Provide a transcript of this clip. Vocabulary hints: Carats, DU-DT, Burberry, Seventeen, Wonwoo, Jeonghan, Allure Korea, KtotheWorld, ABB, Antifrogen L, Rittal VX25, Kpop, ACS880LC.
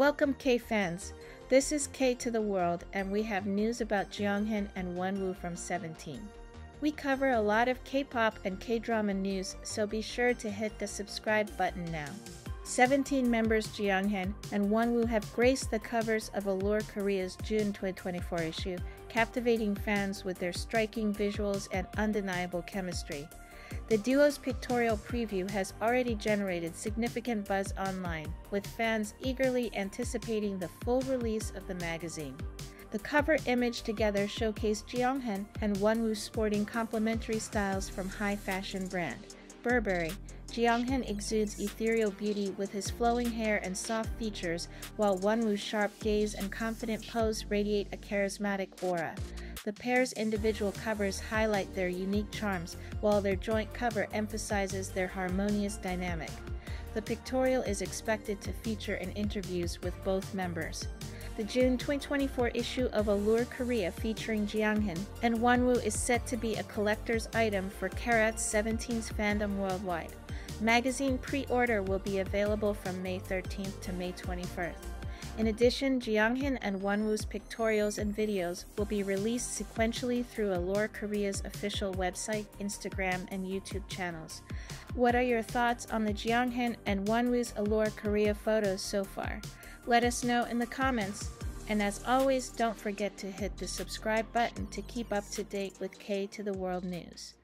Welcome K fans. This is K to the World, and we have news about Jeonghan and Wonwoo from Seventeen. We cover a lot of K-pop and K-drama news, so be sure to hit the subscribe button now. Seventeen members Jeonghan and Wonwoo have graced the covers of Allure Korea's June 2024 issue, captivating fans with their striking visuals and undeniable chemistry. The duo's pictorial preview has already generated significant buzz online, with fans eagerly anticipating the full release of the magazine. The cover image together showcased Jeonghan and Wonwoo sporting complementary styles from high fashion brand Burberry. Jeonghan exudes ethereal beauty with his flowing hair and soft features, while Wonwoo's sharp gaze and confident pose radiate a charismatic aura. The pair's individual covers highlight their unique charms, while their joint cover emphasizes their harmonious dynamic. The pictorial is expected to feature in interviews with both members. The June 2024 issue of Allure Korea featuring Jeonghan and Wonwoo is set to be a collector's item for Carats 17's fandom worldwide. Magazine pre-order will be available from May 13th to May 21st. In addition, Jeonghan and Wonwoo's pictorials and videos will be released sequentially through Allure Korea's official website, Instagram, and YouTube channels. What are your thoughts on the Jeonghan and Wonwoo's Allure Korea photos so far? Let us know in the comments. And as always, don't forget to hit the subscribe button to keep up to date with K to the World news.